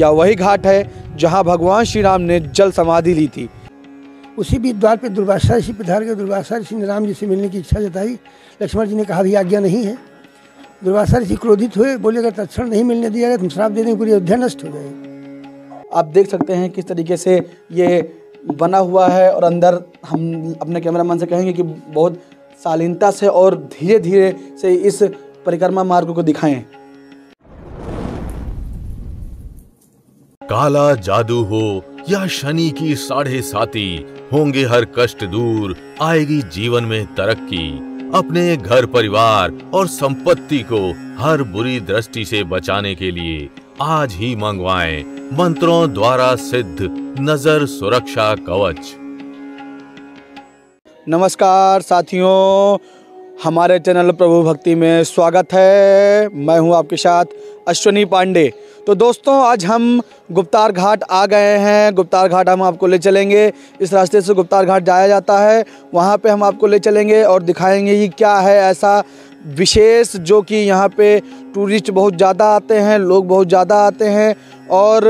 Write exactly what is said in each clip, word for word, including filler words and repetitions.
या वही घाट है जहां भगवान श्री राम ने जल समाधि ली थी। उसी बीच द्वार पर दुर्वासा ऋषि पधार के दुर्वासा ऋषि राम जी से मिलने की इच्छा जताई। लक्ष्मण जी ने कहा भी आज्ञा नहीं है। दुर्वासा ऋषि क्रोधित हुए, बोले अगर तत्क्षण नहीं मिलने दिया गया तो श्राप देने की पूरी अयोध्या नष्ट हो जाएगी। आप देख सकते हैं किस तरीके से ये बना हुआ है और अंदर हम अपने कैमरामैन से कहेंगे कि बहुत शालीनता से और धीरे धीरे से इस परिक्रमा मार्ग को दिखाएं। काला जादू हो या शनि की साढ़े साती, होंगे हर कष्ट दूर, आएगी जीवन में तरक्की। अपने घर परिवार और संपत्ति को हर बुरी दृष्टि से बचाने के लिए आज ही मंगवाएं मंत्रों द्वारा सिद्ध नजर सुरक्षा कवच। नमस्कार साथियों, हमारे चैनल प्रभु भक्ति में स्वागत है। मैं हूं आपके साथ अश्वनी पांडे। तो दोस्तों, आज हम गुप्तार घाट आ गए हैं। गुप्तार घाट हम आपको ले चलेंगे। इस रास्ते से गुप्तार घाट जाया जाता है, वहां पे हम आपको ले चलेंगे और दिखाएंगे ये क्या है ऐसा विशेष जो कि यहाँ पे टूरिस्ट बहुत ज़्यादा आते हैं, लोग बहुत ज़्यादा आते हैं और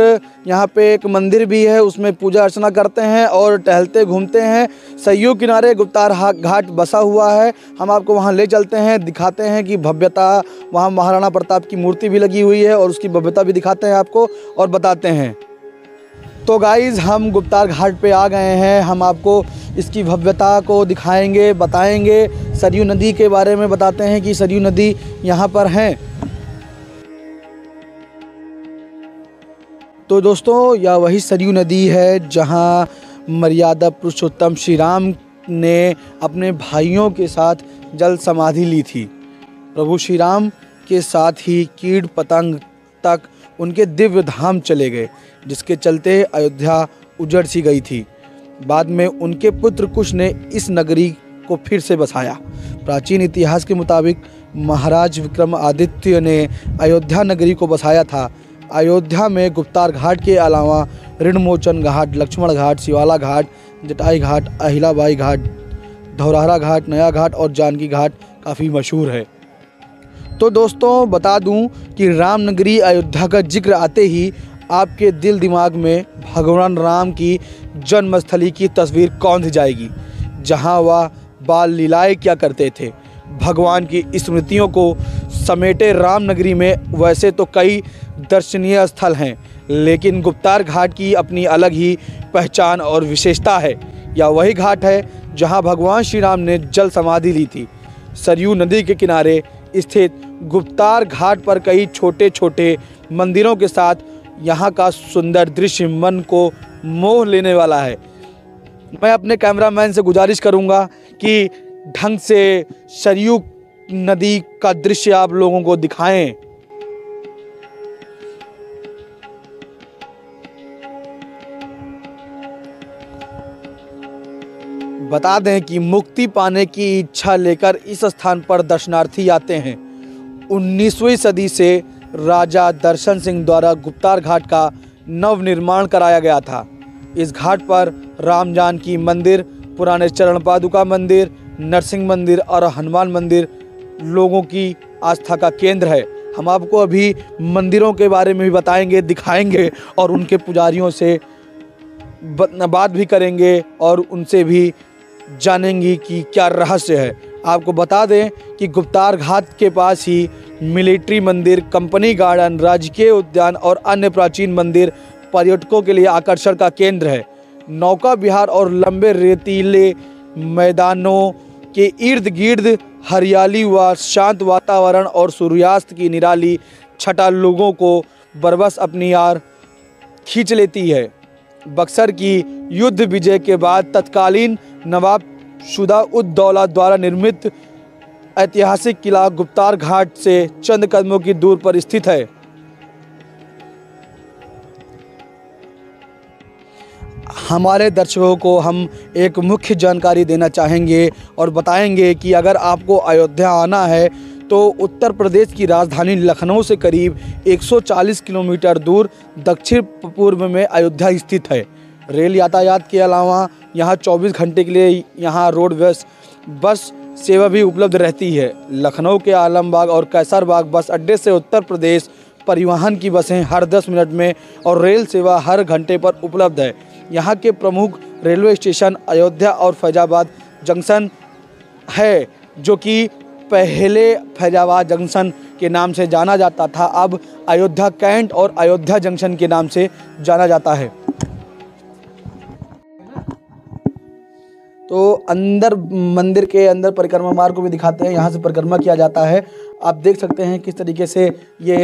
यहाँ पे एक मंदिर भी है, उसमें पूजा अर्चना करते हैं और टहलते घूमते हैं। सरयू किनारे गुप्तार घाट बसा हुआ है, हम आपको वहाँ ले चलते हैं, दिखाते हैं कि भव्यता। वहाँ महाराणा प्रताप की मूर्ति भी लगी हुई है और उसकी भव्यता भी दिखाते हैं आपको और बताते हैं। तो गाइज़, हम गुप्तार घाट पे आ गए हैं। हम आपको इसकी भव्यता को दिखाएंगे, बताएंगे। सरयू नदी के बारे में बताते हैं कि सरयू नदी यहाँ पर है। तो दोस्तों, यह वही सरयू नदी है जहाँ मर्यादा पुरुषोत्तम श्री राम ने अपने भाइयों के साथ जल समाधि ली थी। प्रभु श्री राम के साथ ही कीट पतंग तक उनके दिव्य धाम चले गए, जिसके चलते अयोध्या उजड़ सी गई थी। बाद में उनके पुत्र कुश ने इस नगरी को फिर से बसाया। प्राचीन इतिहास के मुताबिक महाराज विक्रमादित्य ने अयोध्या नगरी को बसाया था। अयोध्या में गुप्तार घाट के अलावा ऋण मोचन घाट, लक्ष्मण घाट, शिवाला घाट, जटाई घाट, अहिलाबाई घाट, धौरहरा घाट, नया घाट और जानकी घाट काफ़ी मशहूर है। तो दोस्तों, बता दूं कि रामनगरी अयोध्या का जिक्र आते ही आपके दिल दिमाग में भगवान राम की जन्मस्थली की तस्वीर कौंध जाएगी, जहां वह बाल लीलाएं क्या करते थे। भगवान की स्मृतियों को समेटे रामनगरी में वैसे तो कई दर्शनीय स्थल हैं, लेकिन गुप्तार घाट की अपनी अलग ही पहचान और विशेषता है। यह वही घाट है जहां भगवान श्री राम ने जल समाधि ली थी। सरयू नदी के किनारे स्थित गुप्तार घाट पर कई छोटे छोटे मंदिरों के साथ यहाँ का सुंदर दृश्य मन को मोह लेने वाला है। मैं अपने कैमरामैन से गुजारिश करूँगा कि ढंग से सरयू नदी का दृश्य आप लोगों को दिखाएं। बता दें कि मुक्ति पाने की इच्छा लेकर इस स्थान पर दर्शनार्थी आते हैं। उन्नीसवीं सदी से राजा दर्शन सिंह द्वारा गुप्तार घाट का नवनिर्माण कराया गया था। इस घाट पर रामजान की मंदिर, पुराने चरण पादुका मंदिर, नरसिंह मंदिर और हनुमान मंदिर लोगों की आस्था का केंद्र है। हम आपको अभी मंदिरों के बारे में भी बताएंगे, दिखाएंगे और उनके पुजारियों से बात भी करेंगे और उनसे भी जानेंगी कि क्या रहस्य है। आपको बता दें कि गुप्तार घाट के पास ही मिलिट्री मंदिर, कंपनी गार्डन, राजकीय उद्यान और अन्य प्राचीन मंदिर पर्यटकों के लिए आकर्षण का केंद्र है। नौका विहार और लंबे रेतीले मैदानों के इर्द गिर्द हरियाली व शांत वातावरण और सूर्यास्त की निराली छटा लोगों को बरबस अपनी यार खींच लेती है। बक्सर की युद्ध विजय के बाद तत्कालीन नवाब सुदा उद्दौला द्वारा निर्मित ऐतिहासिक किला गुप्तार घाट से चंद कदमों की दूर पर स्थित है। हमारे दर्शकों को हम एक मुख्य जानकारी देना चाहेंगे और बताएंगे कि अगर आपको अयोध्या आना है तो उत्तर प्रदेश की राजधानी लखनऊ से करीब एक सौ चालीस किलोमीटर दूर दक्षिण पूर्व में अयोध्या स्थित है। रेल यातायात के अलावा यहाँ चौबीस घंटे के लिए यहाँ रोडवेज बस सेवा भी उपलब्ध रहती है। लखनऊ के आलमबाग और कैसरबाग बस अड्डे से उत्तर प्रदेश परिवहन की बसें हर दस मिनट में और रेल सेवा हर घंटे पर उपलब्ध है। यहाँ के प्रमुख रेलवे स्टेशन अयोध्या और फैजाबाद जंक्शन है, जो कि पहले फैजाबाद जंक्शन के नाम से जाना जाता था, अब अयोध्या कैंट और अयोध्या जंक्शन के नाम से जाना जाता है। तो अंदर मंदिर के अंदर परिक्रमा मार्ग को भी दिखाते हैं, यहाँ से परिक्रमा किया जाता है। आप देख सकते हैं किस तरीके से ये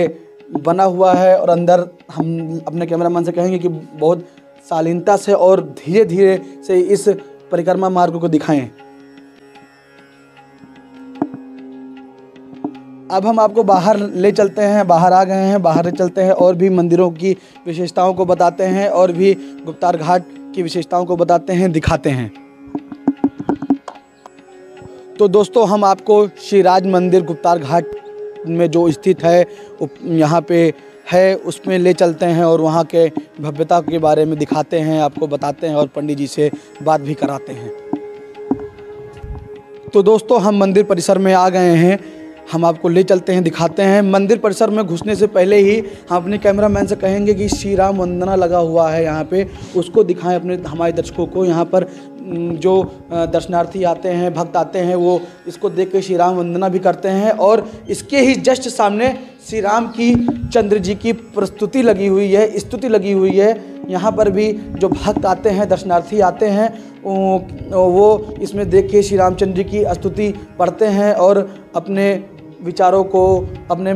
बना हुआ है और अंदर हम अपने कैमरामैन से कहेंगे कि बहुत शालीनता से और धीरे धीरे से इस परिक्रमा मार्ग को दिखाएं। अब हम आपको बाहर ले चलते हैं, बाहर आ गए हैं, बाहर ले चलते हैं और भी मंदिरों की विशेषताओं को बताते हैं और भी गुप्तार घाट की विशेषताओं को बताते हैं, दिखाते हैं। तो दोस्तों हम आपको श्री राज मंदिर गुप्तार घाट में जो स्थित है यहाँ पे है, उसमें ले चलते हैं और वहाँ के भव्यता के बारे में दिखाते हैं, आपको बताते हैं और पंडित जी से बात भी कराते हैं। तो दोस्तों हम मंदिर परिसर में आ गए हैं, हम आपको ले चलते हैं, दिखाते हैं। मंदिर परिसर में घुसने से पहले ही हम अपने कैमरामैन से कहेंगे कि श्री राम वंदना लगा हुआ है यहाँ पे, उसको दिखाएं अपने हमारे दर्शकों को। यहाँ पर जो दर्शनार्थी आते हैं, भक्त आते हैं, वो इसको देख के श्री राम वंदना भी करते हैं और इसके ही जस्ट सामने श्री राम की चंद्र जी की प्रस्तुति लगी हुई है, स्तुति लगी हुई है। यहाँ पर भी जो भक्त आते हैं, दर्शनार्थी आते हैं, वो इसमें देख के श्री रामचंद्र जी की स्तुति पढ़ते हैं और अपने विचारों को, अपने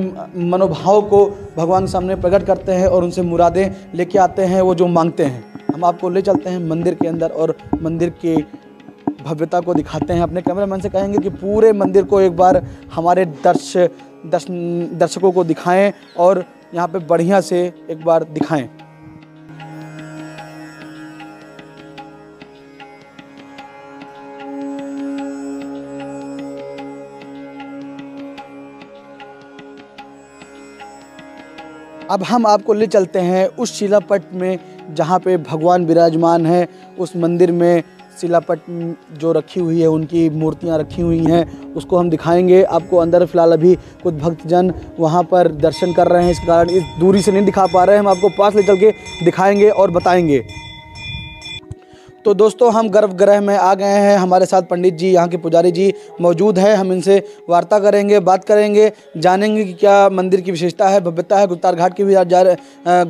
मनोभाव को भगवान के सामने प्रकट करते हैं और उनसे मुरादें लेके आते हैं, वो जो मांगते हैं। हम आपको ले चलते हैं मंदिर के अंदर और मंदिर के भव्यता को दिखाते हैं। अपने कैमरामैन से कहेंगे कि पूरे मंदिर को एक बार हमारे दर्श दर्श दर्शकों को दिखाएं और यहाँ पे बढ़िया से एक बार दिखाएं। अब हम आपको ले चलते हैं उस शिलापट में जहाँ पे भगवान विराजमान है। उस मंदिर में शिलापट जो रखी हुई है, उनकी मूर्तियाँ रखी हुई हैं, उसको हम दिखाएंगे आपको। अंदर फिलहाल अभी कुछ भक्तजन वहाँ पर दर्शन कर रहे हैं, इस कारण इस दूरी से नहीं दिखा पा रहे हैं, हम आपको पास ले चल के दिखाएँगे और बताएँगे। तो दोस्तों हम गर्भगृह में आ गए हैं, हमारे साथ पंडित जी, यहाँ के पुजारी जी मौजूद हैं। हम इनसे वार्ता करेंगे, बात करेंगे, जानेंगे कि क्या मंदिर की विशेषता है, भव्यता है। गुप्तार घाट की भी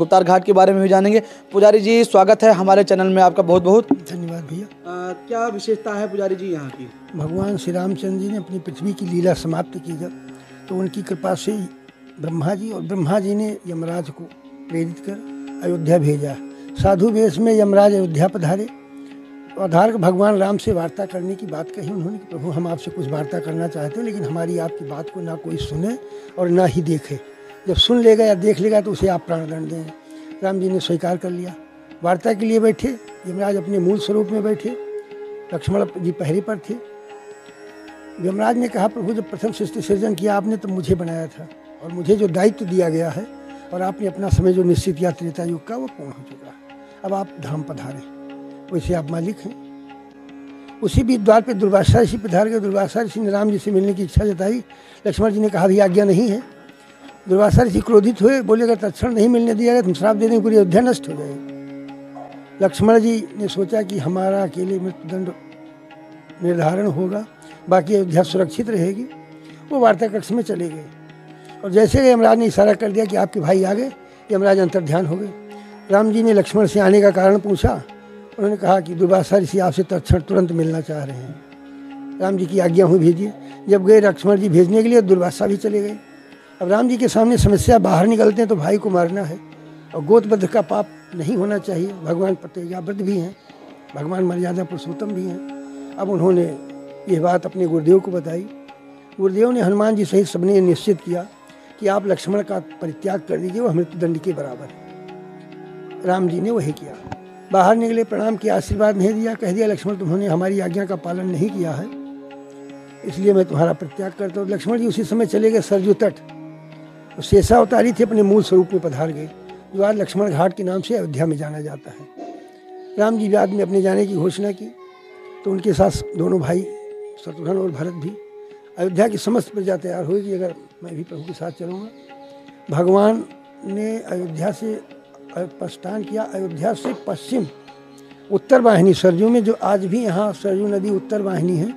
गुप्तार घाट के बारे में भी जानेंगे। पुजारी जी स्वागत है हमारे चैनल में आपका, बहुत बहुत धन्यवाद भैया। क्या विशेषता है पुजारी जी यहाँ की? भगवान श्री रामचंद्र जी ने अपनी पृथ्वी की लीला समाप्त की जब, तो उनकी कृपा से ब्रह्मा जी और ब्रह्मा जी ने यमराज को प्रेरित कर अयोध्या भेजा। साधु वेश में यमराज अयोध्या पधारे और धार भगवान राम से वार्ता करने की बात कही उन्होंने कि प्रभु हम आपसे कुछ वार्ता करना चाहते हैं, लेकिन हमारी आपकी बात को ना कोई सुने और ना ही देखे। जब सुन लेगा या देख लेगा तो उसे आप प्राणदंड देंगे। राम जी ने स्वीकार कर लिया। वार्ता के लिए बैठे, यमराज अपने मूल स्वरूप में बैठे, लक्ष्मण जी पहरे पर थे। यमराज ने कहा प्रभु जब प्रथम सृष्टि सृजन किया आपने तो मुझे बनाया था और मुझे जो दायित्व दिया गया है और आपने अपना समय जो निश्चित किया त्रेतायुग का वो पूर्ण हो चुका है। अब आप धाम पधारें, वैसे आप मालिक हैं। उसी बीच द्वार पे दुर्वासा ऋषि पधार गए। दुर्वासा ऋषि ने राम जी से मिलने की इच्छा जताई। लक्ष्मण जी ने कहा यह आज्ञा नहीं है। दुर्वासा ऋषि क्रोधित हुए, बोले अगर तत्क्षण नहीं मिलने दिया गया तो श्राप दे देंगे, पूरी अयोध्या नष्ट हो जाएगी। लक्ष्मण जी ने सोचा कि हमारा अकेले मृत्युदंड निर्धारण होगा, बाकी अयोध्या सुरक्षित रहेगी। वो वार्ता कक्ष में चले गए और जैसे ही यमराज ने इशारा कर दिया कि आपके भाई आ गए, यमराज अंतर्ध्यान हो गए। राम जी ने लक्ष्मण से आने का कारण पूछा। उन्होंने कहा कि दुर्वासा ऋषि आपसे तत्क्षण तुरंत मिलना चाह रहे हैं। राम जी की आज्ञा हुई भेजिए। जब गए लक्ष्मण जी भेजने के लिए, दुर्वासा भी चले गए। अब राम जी के सामने समस्या, बाहर निकलते हैं तो भाई को मारना है और गोतबद्ध का पाप नहीं होना चाहिए। भगवान प्रत्यगाब्रत भी हैं, भगवान मर्यादा पुरुषोत्तम भी हैं। अब उन्होंने यह बात अपने गुरुदेव को बताई। गुरुदेव ने हनुमान जी सहित सबने निश्चित किया कि आप लक्ष्मण का परित्याग कर दीजिए, वह मृत्युदंड के बराबर है। राम जी ने वही किया। बाहर निकले, प्रणाम किया, आशीर्वाद नहीं दिया, कह दिया लक्ष्मण तुमने हमारी आज्ञा का पालन नहीं किया है, इसलिए मैं तुम्हारा परित्याग करता हूँ। लक्ष्मण जी उसी समय चले गए सरयू तट। शेषा उतारी थी, अपने मूल स्वरूप में पधार गए, जो आज लक्ष्मण घाट के नाम से अयोध्या में जाना जाता है। राम जी बाद में अपने जाने की घोषणा की तो उनके साथ दोनों भाई शत्रुघ्न और भरत भी। अयोध्या की समस्त प्रजा तैयार हुई कि अगर मैं भी प्रभु के साथ चलूँगा। भगवान ने अयोध्या से प्रस्थान किया। अयोध्या से पश्चिम उत्तर वाहिनी सरयू में, जो आज भी यहाँ सरयू नदी उत्तर वाहिनी है,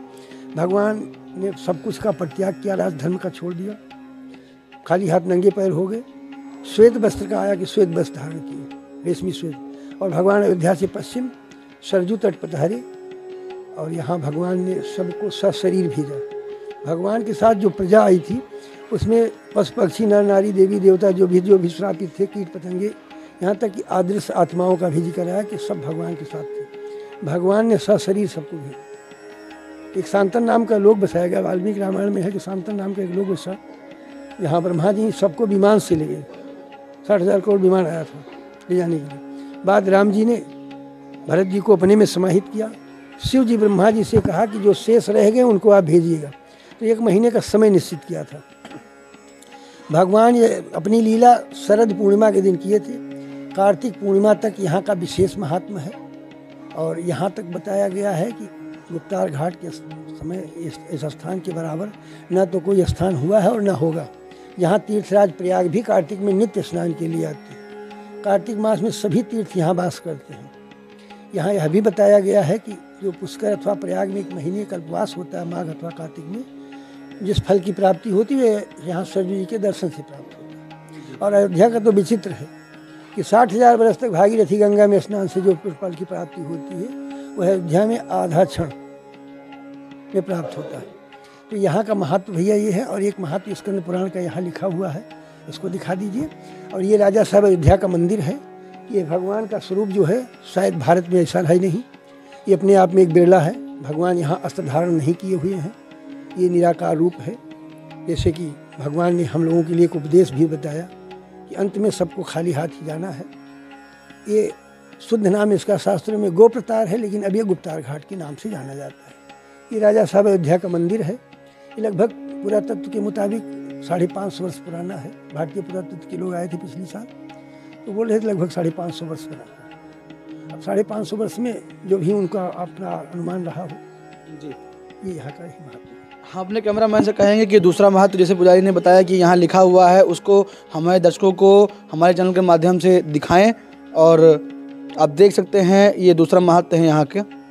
भगवान ने सब कुछ का परित्याग किया, राजधर्म का छोड़ दिया, खाली हाथ नंगे पैर हो गए। श्वेत वस्त्र का आया कि श्वेत वस्त्र धारण किए, रेशमी श्वेत, और भगवान अयोध्या से पश्चिम सरयू तट पर पधारे और यहाँ भगवान ने सबको सशरीर भेजा। भगवान के साथ जो प्रजा आई थी उसमें पशु पक्षी नर नारी देवी देवता जो भी जो भी श्रापित थे, कीट पतंगे, यहाँ तक कि अदृश्य आत्माओं का भी जिक्र आया कि सब भगवान के साथ थे। भगवान ने सशरीर सबको भेजा। एक सांतन नाम का लोक बसाया गया, वाल्मीकि रामायण में है कि सांतन नाम का एक लोक बसा, यहाँ ब्रह्मा जी सबको विमान से ले गए। साठ हज़ार करोड़ विमान आया था ले जाने के लिए। बाद राम जी ने भरत जी को अपने में समाहित किया। शिव जी ब्रह्मा जी से कहा कि जो शेष रह गए उनको आप भेजिएगा, तो एक महीने का समय निश्चित किया था। भगवान ये अपनी लीला शरद पूर्णिमा के दिन किए थे। कार्तिक पूर्णिमा तक यहाँ का विशेष महात्म है और यहाँ तक बताया गया है कि गुप्तार घाट के समय इस, इस स्थान के बराबर न तो कोई स्थान हुआ है और न होगा। यहाँ तीर्थराज प्रयाग भी कार्तिक में नित्य स्नान के लिए आते हैं। कार्तिक मास में सभी तीर्थ यहाँ वास करते हैं। यहाँ यह भी बताया गया है कि जो पुष्कर अथवा प्रयाग में एक महीने का उपवास होता है माघ अथवा कार्तिक में, जिस फल की प्राप्ति होती है यहाँ सरयू जी के दर्शन से प्राप्त होती है। और अयोध्या का तो विचित्र है कि साठ हज़ार बरस तक भागीरथी गंगा में स्नान से जो फल की प्राप्ति होती है वह अयोध्या में आधा क्षण में प्राप्त होता है। तो यहाँ का महत्व भैया ये है। और एक महत्व स्कंद पुराण का यहाँ लिखा हुआ है, उसको दिखा दीजिए। और ये राजा साहब अयोध्या का मंदिर है। ये भगवान का स्वरूप जो है शायद भारत में ऐसा है नहीं, ये अपने आप में एक बिरला है। भगवान यहाँ अस्त्र धारण नहीं किए हुए हैं, ये निराकार रूप है। जैसे कि भगवान ने हम लोगों के लिए एक उपदेश भी बताया कि अंत में सबको खाली हाथ ही जाना है। ये शुद्ध नाम इसका शास्त्र में गोप्रतार है, लेकिन अब ये गुप्तार घाट के नाम से जाना जाता है। ये राजा साहब अयोध्या का मंदिर है। ये लगभग पुरातत्व के मुताबिक साढ़े पाँच सौ वर्ष पुराना है। भारतीय पुरातत्व के लोग आए थे पिछले साल, तो बोल रहे थे लगभग साढ़े पाँच सौ वर्ष पुराना। अब साढ़े पाँच सौ वर्ष में जो भी उनका अपना अनुमान रहा हो जी, ये यहाँ का ही महत्व। हम अपने कैमरा मैन से कहेंगे कि दूसरा महत्व जैसे पुजारी ने बताया कि यहाँ लिखा हुआ है, उसको हमारे दर्शकों को हमारे चैनल के माध्यम से दिखाएं। और आप देख सकते हैं ये दूसरा महत्व है यहाँ के।